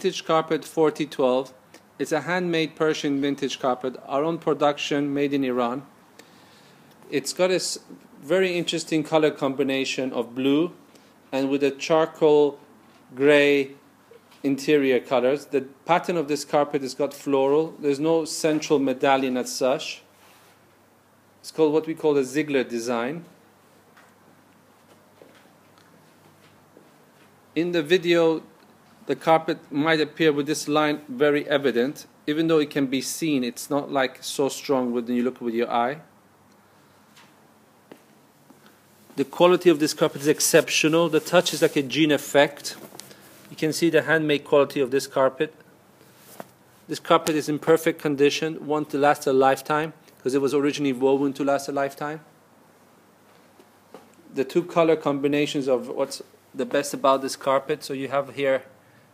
Vintage Carpet 4012. It's a handmade Persian vintage carpet, our own production, made in Iran. It's got a very interesting color combination of blue and with a charcoal gray interior colors. The pattern of this carpet has got floral. There's no central medallion as such. It's called what we call a Ziegler design. In the video, the carpet might appear with this line very evident. Even though it can be seen, it's not like so strong when you look with your eye. The quality of this carpet is exceptional. The touch is like a jean effect. You can see the handmade quality of this carpet. This carpet is in perfect condition, one to last a lifetime, because it was originally woven to last a lifetime. The two color combinations of what's the best about this carpet. So you have here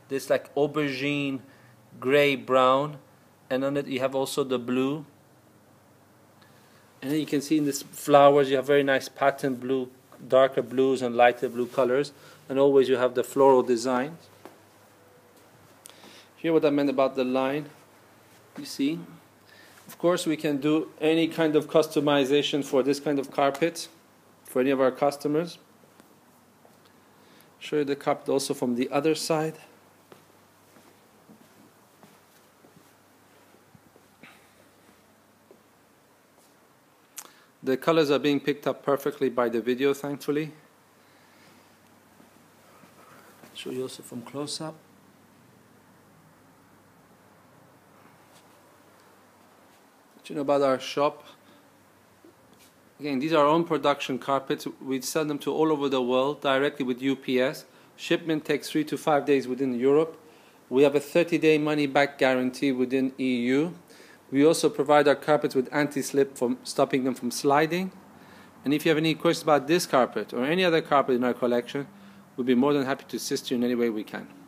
this like aubergine, gray, brown, and on it you have also the blue. And then you can see in this flowers you have very nice pattern blue, darker blues and lighter blue colors, and always you have the floral designs. Here what I meant about the line, you see. Of course we can do any kind of customization for this kind of carpet for any of our customers. Show you the carpet also from the other side. The colors are being picked up perfectly by the video, thankfully. Show you also from close up. What you know about our shop? Again, these are our own production carpets. We sell them to all over the world directly with UPS. Shipment takes 3 to 5 days within Europe. We have a 30-day money-back guarantee within EU. We also provide our carpets with anti-slip from stopping them from sliding. And if you have any questions about this carpet or any other carpet in our collection, we'll be more than happy to assist you in any way we can.